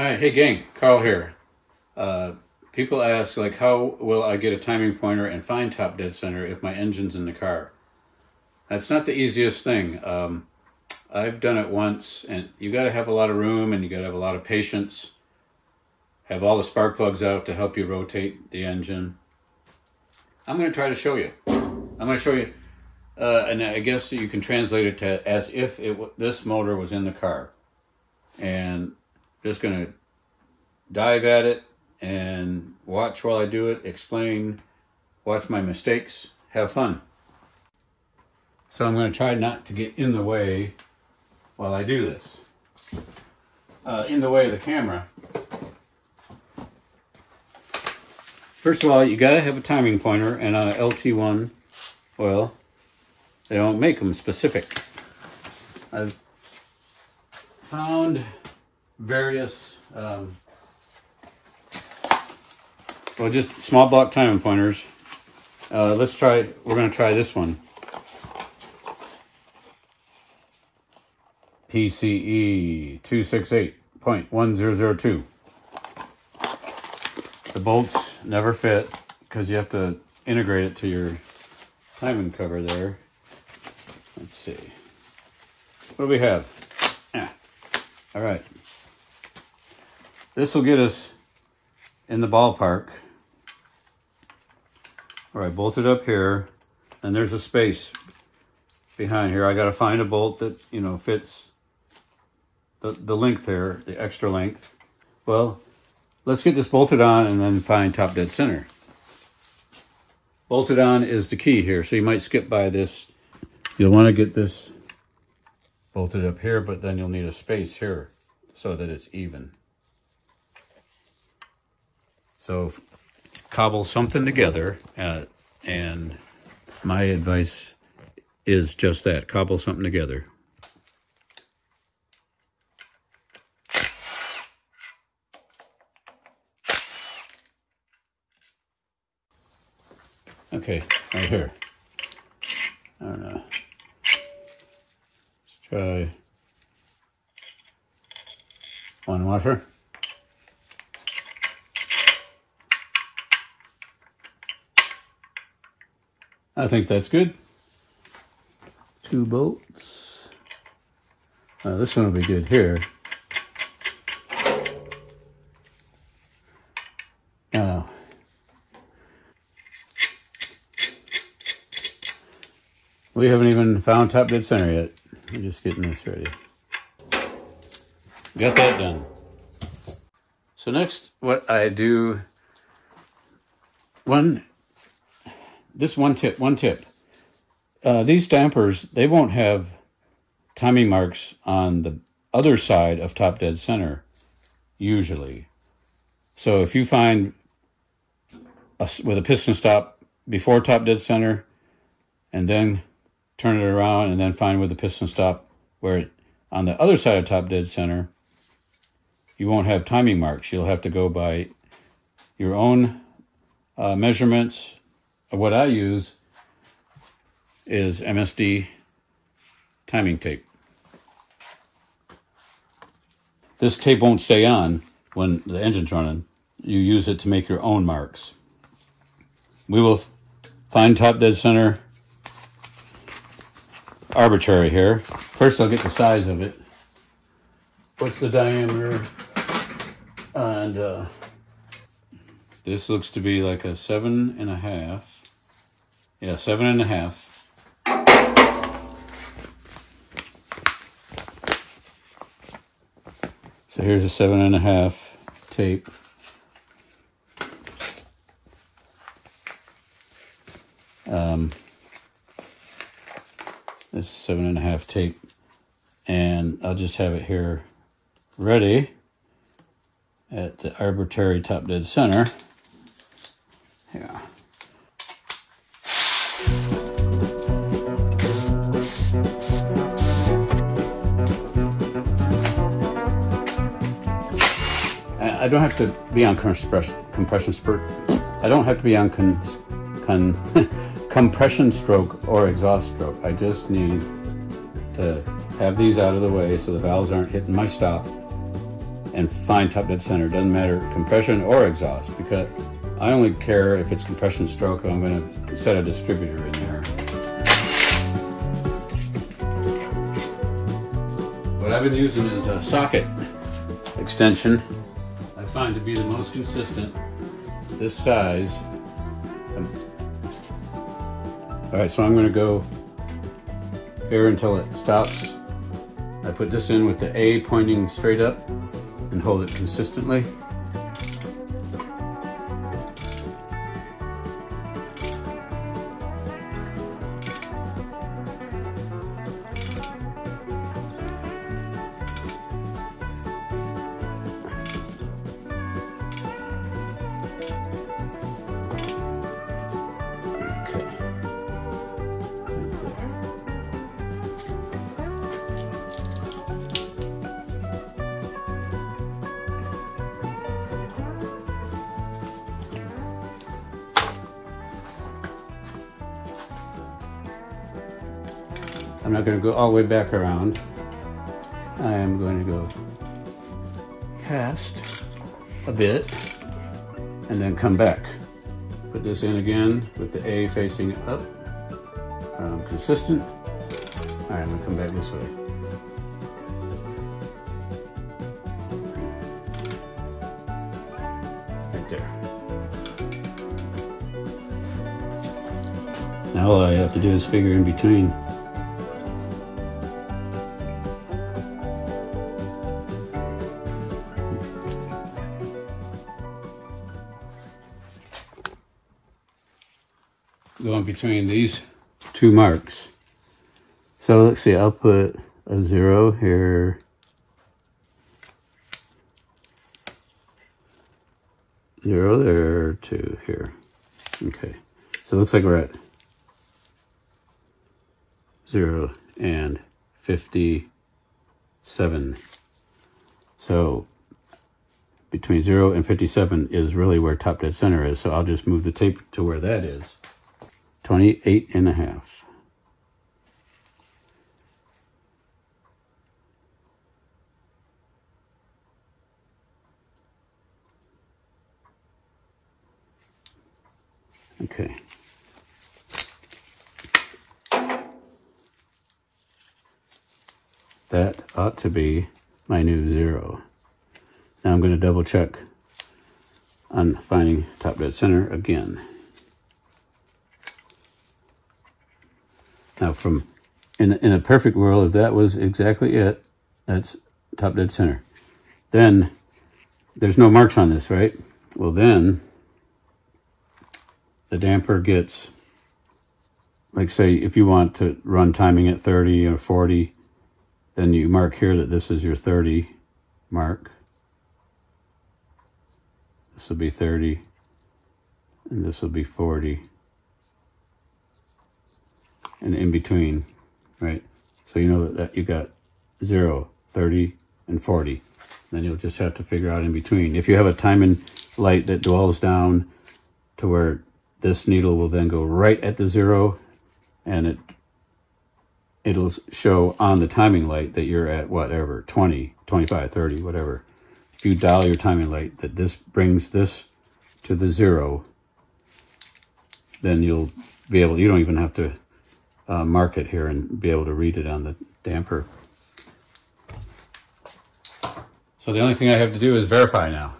All right, hey gang, Carl here. People ask, like, how will I get a timing pointer and find top dead center if my engine's in the car? That's not the easiest thing. I've done it once, and you gotta have a lot of room and you gotta have a lot of patience. Have all the spark plugs out to help you rotate the engine. I'm gonna try to show you. And I guess you can translate it to as if this motor was in the car. And just gonna dive at it and watch while I do it, explain, watch my mistakes, have fun. So I'm gonna try not to get in the way while I do this. In the way of the camera. First of all, you gotta have a timing pointer and a LT1 oil. They don't make them specific. I've found various well, just small block timing pointers. We're gonna try this one, PCE 268.1002. The bolts never fit because you have to integrate it to your timing cover there. Let's see, what do we have? All right. This will get us in the ballpark. All right, bolt it up here, and there's a space behind here. I got to find a bolt that, you know, fits the length there, the extra length. Well, let's get this bolted on and then find top dead center. Bolted on is the key here, so you might skip by this. You'll want to get this bolted up here, but then you'll need a space here so that it's even. So cobble something together, and my advice is just that, cobble something together. Okay, right here. I don't know. Let's try one washer. I think that's good. Two bolts. This one will be good here. Now, we haven't even found top dead center yet. We're just getting this ready. Got that done. So next, what I do, one tip. These dampers, they won't have timing marks on the other side of top dead center, usually. So if you find with a piston stop before top dead center, and then turn it around and then find with a piston stop where on the other side of top dead center, you won't have timing marks. You'll have to go by your own measurements. What I use is MSD timing tape. This tape won't stay on when the engine's running. You use it to make your own marks. We will find top dead center arbitrary here. First, I'll get the size of it. What's the diameter? And this looks to be like a 7.5. Yeah, 7.5. So here's a 7.5 tape. This is 7.5 tape. And I'll just have it here ready at the arbitrary top dead center. Yeah. I don't have to be on compression stroke. I don't have to be on compression stroke or exhaust stroke. I just need to have these out of the way so the valves aren't hitting my stop, and find top dead center. Doesn't matter compression or exhaust, because I only care if it's compression stroke. I'm going to set a distributor in there. What I've been using is a socket extension. I find to be the most consistent. This size. All right, so I'm going to go here until it stops. I put this in with the A pointing straight up and hold it consistently. I'm not going to go all the way back around. I am going to go past a bit and then come back. Put this in again with the A facing up. Consistent. All right, I'm going to come back this way. Right there. Now all I have to do is figure in between. Going between these two marks. So let's see, I'll put a 0 here. Zero there, 2 here. Okay, so it looks like we're at 0 and 57. So between 0 and 57 is really where top dead center is. So I'll just move the tape to where that is. 28.5. Okay. That ought to be my new 0. Now I'm going to double check on finding top dead center again. Now from, in a perfect world, if that was exactly it, that's top dead center. Then there's no marks on this, right? Well, then the damper gets, like say, if you want to run timing at 30 or 40, then you mark here that this is your 30 mark. This will be 30, and this will be 40. And in between, right? So you know that you got 0, 30, and 40. And then you'll just have to figure out in between. If you have a timing light that dwells down to where this needle will then go right at the 0, and it'll show on the timing light that you're at whatever, 20, 25, 30, whatever. If you dial your timing light that this brings this to the 0, then you'll be able, you don't even have to mark it here and be able to read it on the damper. So the only thing I have to do is verify now.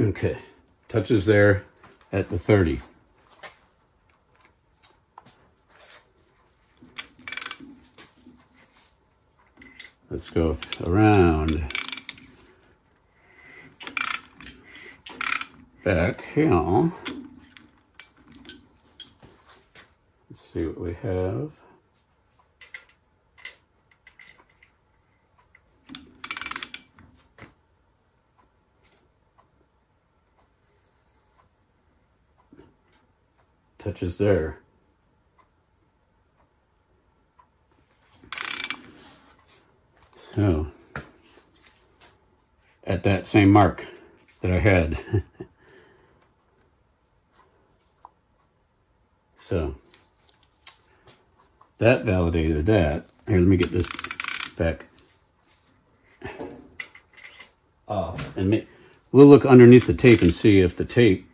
Okay, touches there at the 30. Let's go around, back here. Let's see what we have. Touches there. So, at that same mark, that I had. So that validated that. Here, let me get this back off, and we'll look underneath the tape and see if the tape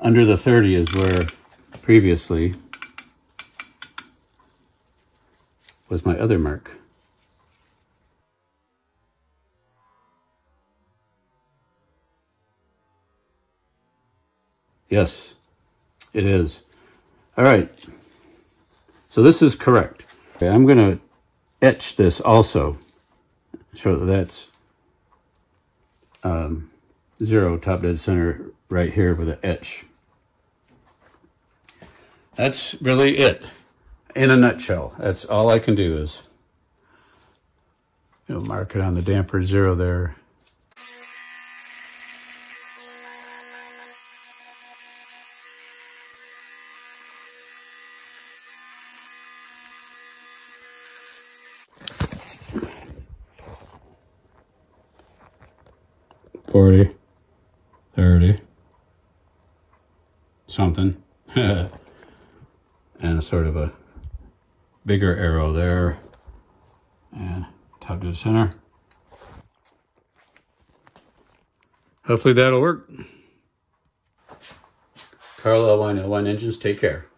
under the 30 is where previously was my other mark. Yes, it is. All right, so this is correct. Okay, I'm gonna etch this also. So that's 0 top dead center right here with an etch. That's really it in a nutshell. That's all I can do is, you know, mark it on the damper 0 there. Something. And sort of a bigger arrow there, and top to the center. Hopefully that'll work. Carl Ellwein, Ellwein Engines, take care.